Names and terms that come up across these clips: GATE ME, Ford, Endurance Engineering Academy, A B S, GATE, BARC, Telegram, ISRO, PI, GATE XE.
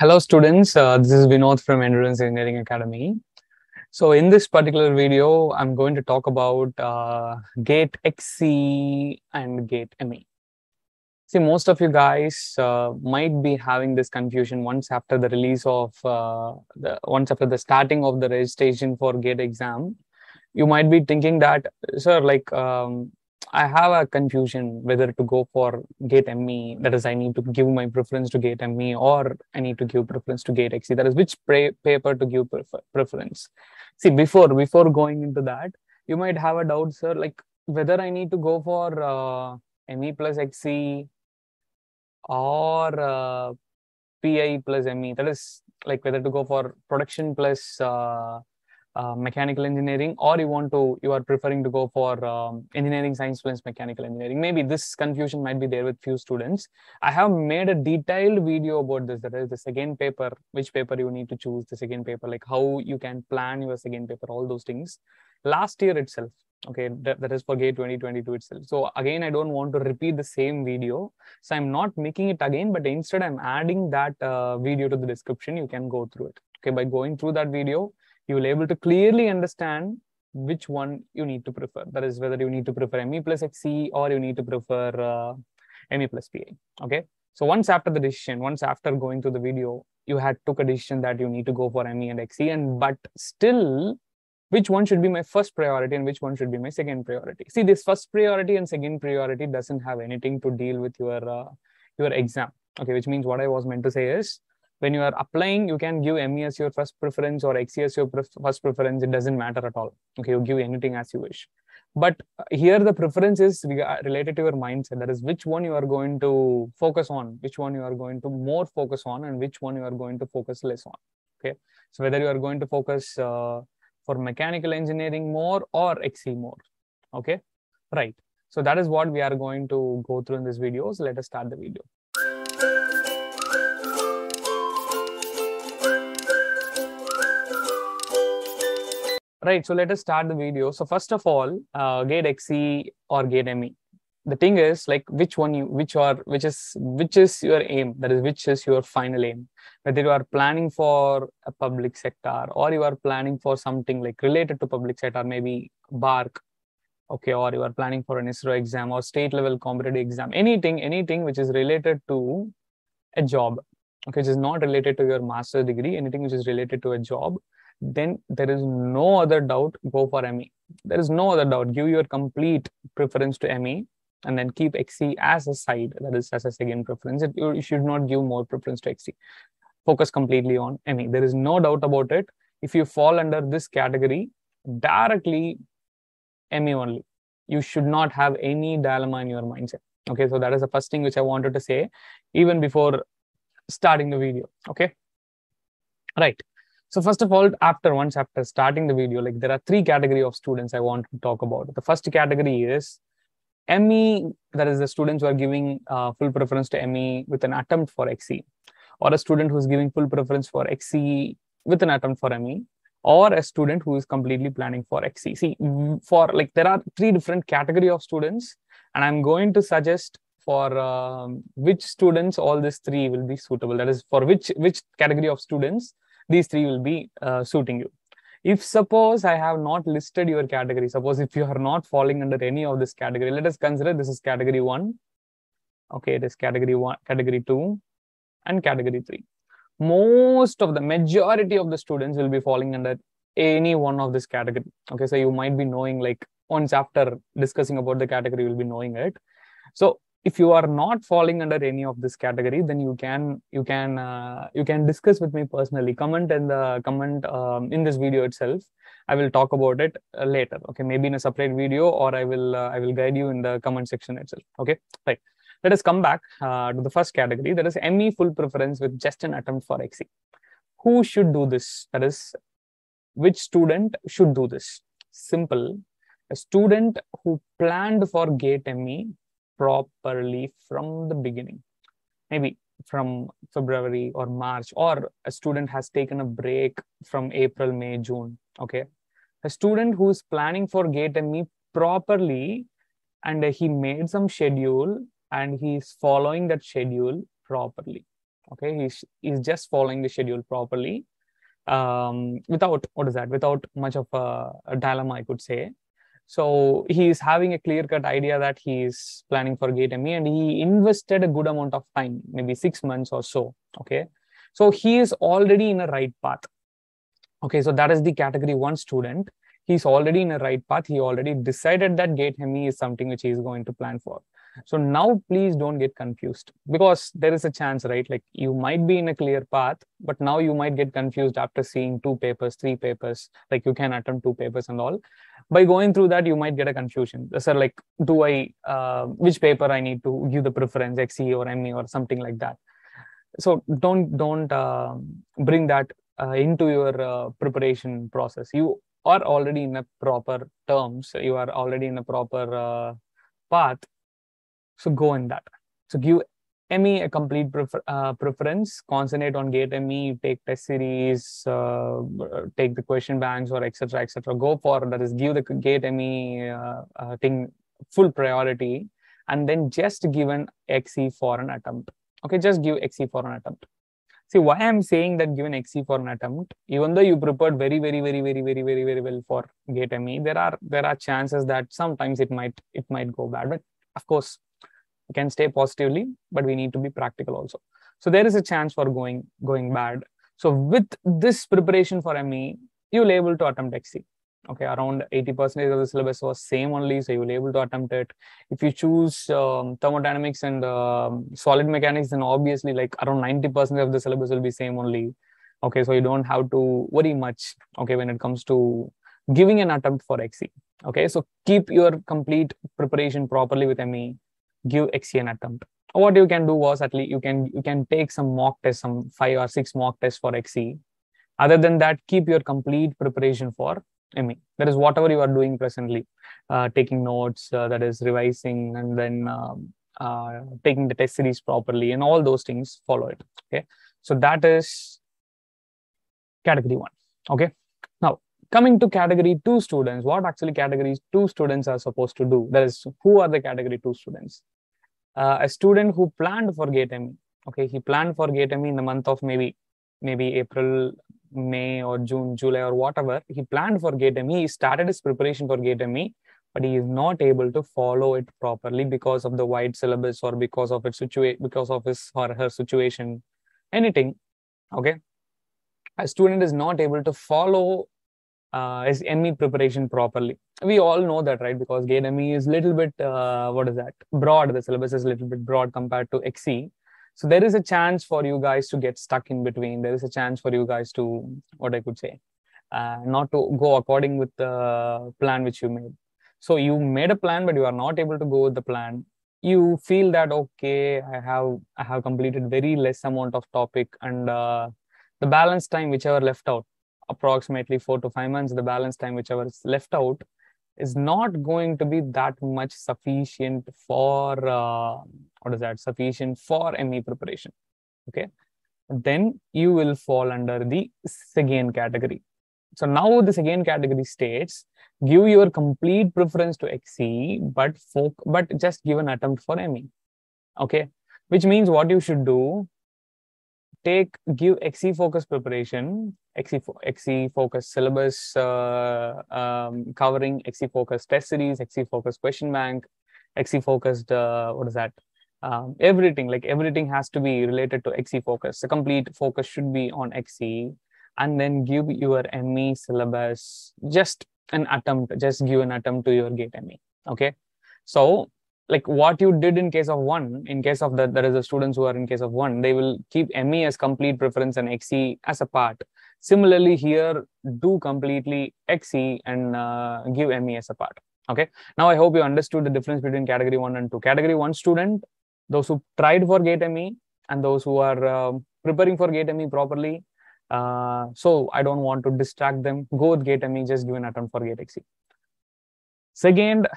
Hello students, this is Vinod from Endurance Engineering Academy. So in this particular video, I'm going to talk about GATE XE and GATE ME. See, most of you guys might be having this confusion once after the release of, once after the starting of the registration for GATE exam. You might be thinking that, sir, like I have a confusion whether to go for GATE ME, that is I need to give my preference to GATE ME or I need to give preference to GATE XE, that is which paper to give preference. See, before going into that, you might have a doubt, sir, like whether I need to go for ME plus XE or PI plus ME, that is like whether to go for production plus mechanical engineering, or you are preferring to go for engineering science plus mechanical engineering. Maybe this confusion might be there with few students. I have made a detailed video about this, that is the second paper, which paper you need to choose, the second paper, like how you can plan your second paper, all those things, last year itself. Okay, that is for GATE 2022 itself. So again, I don't want to repeat the same video, so I'm not making it again, but instead I'm adding that video to the description. You can go through it. Okay, by going through that video, you will able to clearly understand which one you need to prefer. That is whether you need to prefer ME plus XE or you need to prefer ME plus PA. Okay. So once after the decision, once after going through the video, you had took a decision that you need to go for ME and XE, and but still, which one should be my first priority and which one should be my second priority. See, this first priority and second priority doesn't have anything to deal with your exam. Okay, which means what I was meant to say is, when you are applying, you can give ME as your first preference or XE as your first preference. It doesn't matter at all. Okay, you give anything as you wish. But here the preference is related to your mindset. That is which one you are going to focus on, which one you are going to more focus on, and which one you are going to focus less on. Okay, so whether you are going to focus for mechanical engineering more or XE more. Okay, right. So that is what we are going to go through in this video. So let us start the video. Right, so let us start the video. So first of all, GATE XE or GATE ME. The thing is, like which is your aim? That is, which is your final aim? Whether you are planning for a public sector or you are planning for something like related to public sector, maybe BARC, okay, or you are planning for an ISRO exam or state level competitive exam. Anything which is related to a job, okay, which is not related to your master's degree. Anything which is related to a job. Then there is no other doubt, go for ME. There is no other doubt. Give your complete preference to ME and then keep XE as a side, that is as a second preference. You should not give more preference to XE. Focus completely on ME. There is no doubt about it. If you fall under this category, directly ME only. You should not have any dilemma in your mindset. Okay, so that is the first thing which I wanted to say even before starting the video. Okay, right. So first of all, once after starting the video, like there are three categories of students I want to talk about. The first category is ME, that is the students who are giving full preference to ME with an attempt for XE, or a student who is giving full preference for XE with an attempt for ME, or a student who is completely planning for XE. See, for like there are three different categories of students, and I'm going to suggest for which students all these three will be suitable. That is for which category of students these three will be suiting you. If suppose I have not listed your category, suppose if you are not falling under any of this category, let us consider this is category 1. Okay, it is category 1, category 2 and category 3. Most of the majority of the students will be falling under any one of this category. Okay, so you might be knowing, like once after discussing about the category, you will be knowing it. So if you are not falling under any of this category, then you can discuss with me personally. Comment in the comment in this video itself. I will talk about it later. Okay, maybe in a separate video, or I will guide you in the comment section itself. Okay, right. Let us come back to the first category. That is ME full preference with just an attempt for XE. Who should do this? That is, which student should do this? Simple. A student who planned for GATE ME properly from the beginning, maybe from February or March, or a student has taken a break from April, May, June. Okay, a student who is planning for GATE ME properly, and he made some schedule and he is following that schedule properly. Okay, he's just following the schedule properly, without much of a dilemma, I could say. So he is having a clear-cut idea that he is planning for GATE ME, and he invested a good amount of time, maybe 6 months or so. Okay, so he is already in a right path. Okay, so that is the category 1 student. He's already in a right path. He already decided that GATE ME is something which he is going to plan for. So now please don't get confused, because there is a chance, right? Like, you might be in a clear path, but now you might get confused after seeing 2 papers, 3 papers, like you can attempt 2 papers and all. By going through that, you might get a confusion. So like, do I, which paper I need to give the preference, XE or ME or something like that. So don't bring that into your preparation process. You are already in a proper terms. You are already in a proper path. So go in that. So give ME a complete preference, concentrate on GATE ME, take test series, take the question banks or etc. etc. Go for that, is give the GATE ME thing full priority, and then just give an XE for an attempt. Okay, just give XE for an attempt. See, why I'm saying that give an XE for an attempt, even though you prepared very, very well for GATE ME, there are chances that sometimes it might go bad, but of course, we can stay positively, but we need to be practical also. So there is a chance for going bad. So with this preparation for ME, you will able to attempt XE. Okay, around 80% of the syllabus was same only, so you will able to attempt it. If you choose thermodynamics and solid mechanics, then obviously like around 90% of the syllabus will be same only. Okay, so you don't have to worry much. Okay, when it comes to giving an attempt for XE. Okay, so keep your complete preparation properly with ME. Give XE an attempt. What you can do was, at least you can take some mock tests, some 5 or 6 mock tests for XE. Other than that, keep your complete preparation for ME. That is whatever you are doing presently, taking notes, that is revising, and then taking the test series properly, and all those things. Follow it. Okay, so that is category 1. Okay, now coming to category 2 students, what actually category 2 students are supposed to do? That is, who are the category 2 students? A student who planned for GATE ME. Okay, he planned for GATE ME in the month of maybe April, May or June, July or whatever. He planned for GATE ME. He started his preparation for GATE ME, but he is not able to follow it properly because of the wide syllabus or because of his or her situation, anything. Okay, a student is not able to follow is ME preparation properly. We all know that, right? Because GATE ME is little bit broad. The syllabus is little bit broad compared to XE. So there is a chance for you guys to get stuck in between. There is a chance for you guys to, what I could say, not to go according with the plan which you made. So you made a plan, but you are not able to go with the plan. You feel that, okay, I have completed very less amount of topic, and the balance time whichever left out, approximately 4 to 5 months, the balance time whichever is left out is not going to be that much sufficient for sufficient for ME preparation. Okay, then you will fall under the second category. So now the second category states, give your complete preference to XE, but just give an attempt for ME. Okay, which means what you should do, give XE focus preparation, XE focus syllabus covering, XE focus test series, XE focus question bank, XE focused everything. Like, everything has to be related to XE focus. The complete focus should be on XE, and then give your ME syllabus just an attempt. Just give an attempt to your GATE ME. Okay, so like what you did in case of one, in case of that, there is the students who are in case of one, they will keep ME as complete preference and XE as a part. Similarly here, do completely XE and give ME as a part. Okay. Now I hope you understood the difference between category 1 and 2. Category 1 student, those who tried for GATE ME and those who are preparing for GATE ME properly. So I don't want to distract them. Go with GATE ME, just give an attempt for GATE XE. Second,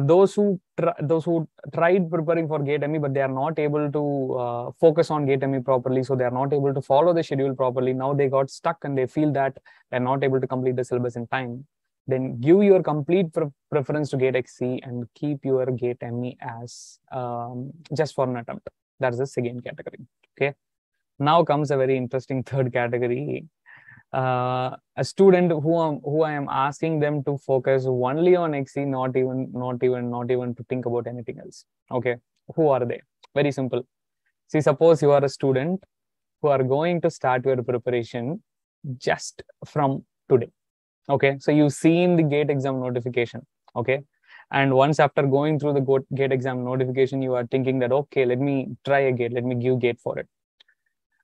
those who tried preparing for GATE ME, but they are not able to focus on GATE ME properly, so they are not able to follow the schedule properly. Now they got stuck and they feel that they are not able to complete the syllabus in time. Then give your complete preference to GATE XE and keep your GATE ME as just for an attempt. That is the second category. Okay. Now comes a very interesting third category. A student who I am asking them to focus only on XE, not even to think about anything else. Okay, who are they? Very simple. See, suppose you are a student who are going to start your preparation just from today. Okay, so you've seen the GATE exam notification. Okay, and once after going through the GATE exam notification, you are thinking that, okay, let me try a GATE, let me give GATE for it.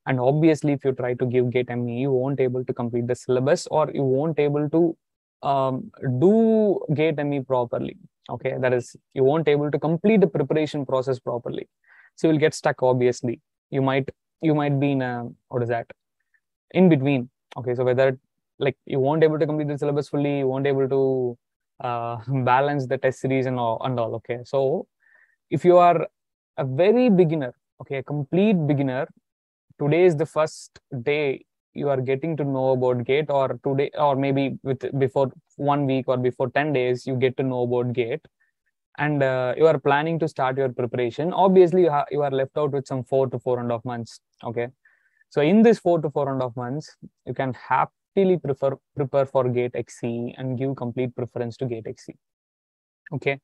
And obviously, if you try to give GATE ME, you won't able to complete the syllabus, or you won't able to do GATE ME properly. Okay, that is, you won't able to complete the preparation process properly. So you will get stuck. Obviously, you might be in a, what is that, in between. Okay, so whether like you won't able to complete the syllabus fully, you won't able to balance the test series and all. Okay, so if you are a very beginner, okay, a complete beginner. Today is the first day you are getting to know about GATE, or today, or maybe before 1 week or before 10 days, you get to know about GATE, and you are planning to start your preparation. Obviously, you are left out with some 4 to 4.5 months. Okay, so in this 4 to 4.5 months, you can happily prepare for GATE XE and give complete preference to GATE XE. Okay,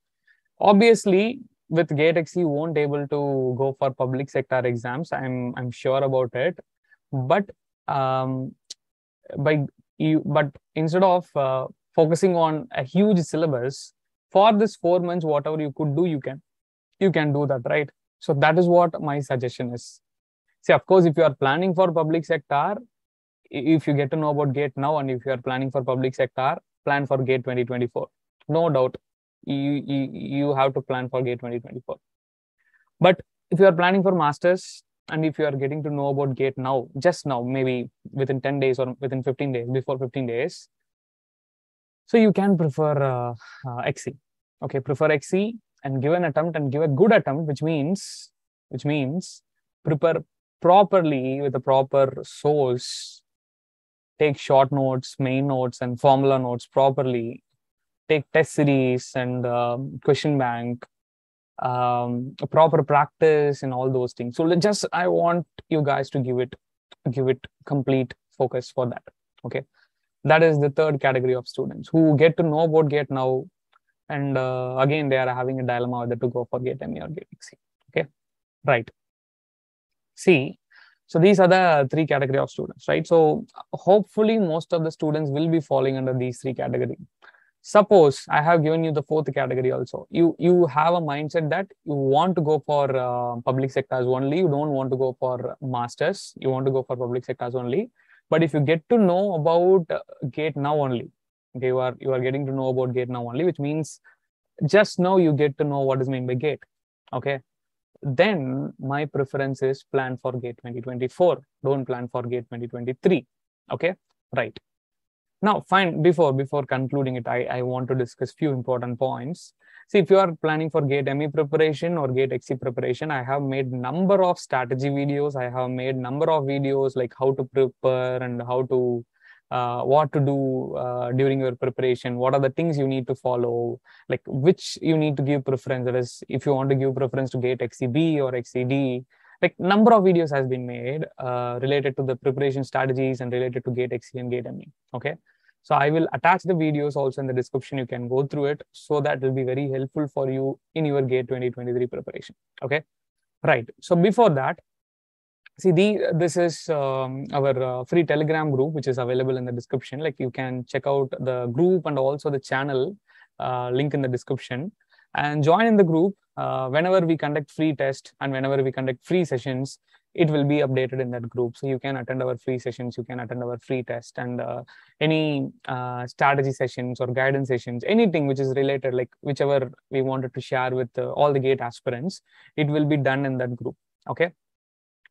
obviously, with GATE XE, you won't able to go for public sector exams. I'm sure about it, but instead of focusing on a huge syllabus for this 4 months, whatever you could do, you can do that, right? So that is what my suggestion is. See, of course, if you are planning for public sector, if you get to know about GATE now, and if you are planning for public sector, plan for GATE 2024. No doubt. You have to plan for GATE 2024. But if you are planning for masters, and if you are getting to know about GATE now, just now, maybe within 10 days or within 15 days, before 15 days, so you can prefer XE. Okay, prefer XE and give an attempt, and give a good attempt, which means prepare properly with the proper source, take short notes, main notes, and formula notes properly. Take test series and question bank, proper practice and all those things. So I want you guys to give it complete focus for that. Okay, that is the third category of students who get to know about GATE now, and again they are having a dilemma whether to go for GATE ME or GATE XE. Okay, right. See, so these are the three category of students, right? So hopefully most of the students will be falling under these three categories. Suppose I have given you the fourth category also. You have a mindset that you want to go for public sectors only. You don't want to go for masters. You want to go for public sectors only. But if you get to know about GATE now only, okay, you are getting to know about GATE now only, which means just now you get to know what is meant by GATE. Okay, then my preference is plan for GATE 2024. Don't plan for GATE 2023. Okay, right. Now, fine, before concluding it, I want to discuss few important points. See, if you are planning for GATE ME preparation or GATE XE preparation, I have made number of strategy videos. I have made number of videos like how to prepare and how to, what to do during your preparation. What are the things you need to follow, like which you need to give preference. That is, if you want to give preference to GATE XEB or XED, like number of videos has been made related to the preparation strategies and related to GATE XE and GATE ME. Okay, so I will attach the videos also in the description. You can go through it, so that will be very helpful for you in your GATE 2023 preparation. Okay, right. So before that, see, this is our free Telegram group, which is available in the description. Like, you can check out the group and also the channel link in the description, and join in the group. Whenever we conduct free test and whenever we conduct free sessions, it will be updated in that group. So you can attend our free sessions, you can attend our free test, and any strategy sessions or guidance sessions, anything which is related, like whichever we wanted to share with all the GATE aspirants, it will be done in that group. Okay,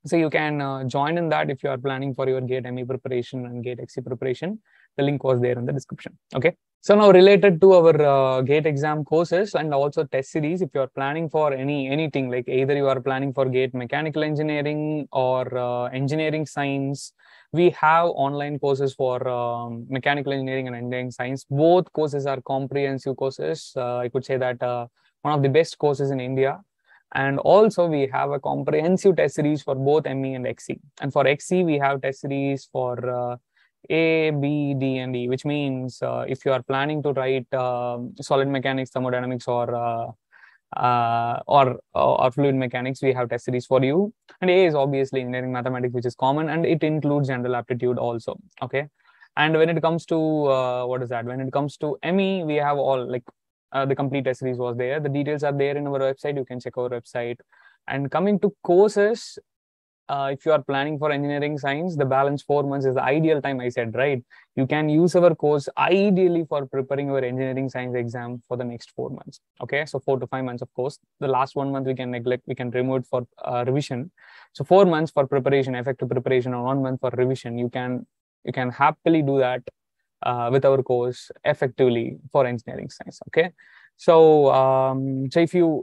so you can join in that if you are planning for your GATE ME preparation and GATE XE preparation. The link was there in the description. Okay. So now, related to our GATE exam courses and also test series, if you are planning for anything, like either you are planning for GATE mechanical engineering or engineering science, we have online courses for mechanical engineering and engineering science. Both courses are comprehensive courses. I could say that one of the best courses in India. And also we have a comprehensive test series for both ME and XE. And for XE, we have test series for A, B, D, and E, which means if you are planning to write solid mechanics, thermodynamics, or fluid mechanics, we have test series for you. And A is obviously engineering mathematics, which is common, and it includes general aptitude also. Okay. And when it comes to when it comes to ME, we have all like the complete test series was there. The details are there in our website. You can check our website. And coming to courses, if you are planning for engineering science, the balance 4 months is the ideal time, I said, right? You can use our course ideally for preparing your engineering science exam for the next 4 months. Okay, so 4 to 5 months, of course. The last 1 month we can neglect, we can remove it for revision. So 4 months for preparation, effective preparation, or 1 month for revision. You can happily do that with our course effectively for engineering science. Okay. So, so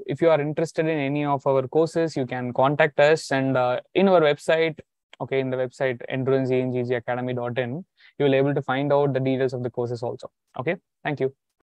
if you are interested in any of our courses, you can contact us, and in our website, okay, in the website enduranceengacademy.in, you will be able to find out the details of the courses also. Okay, thank you.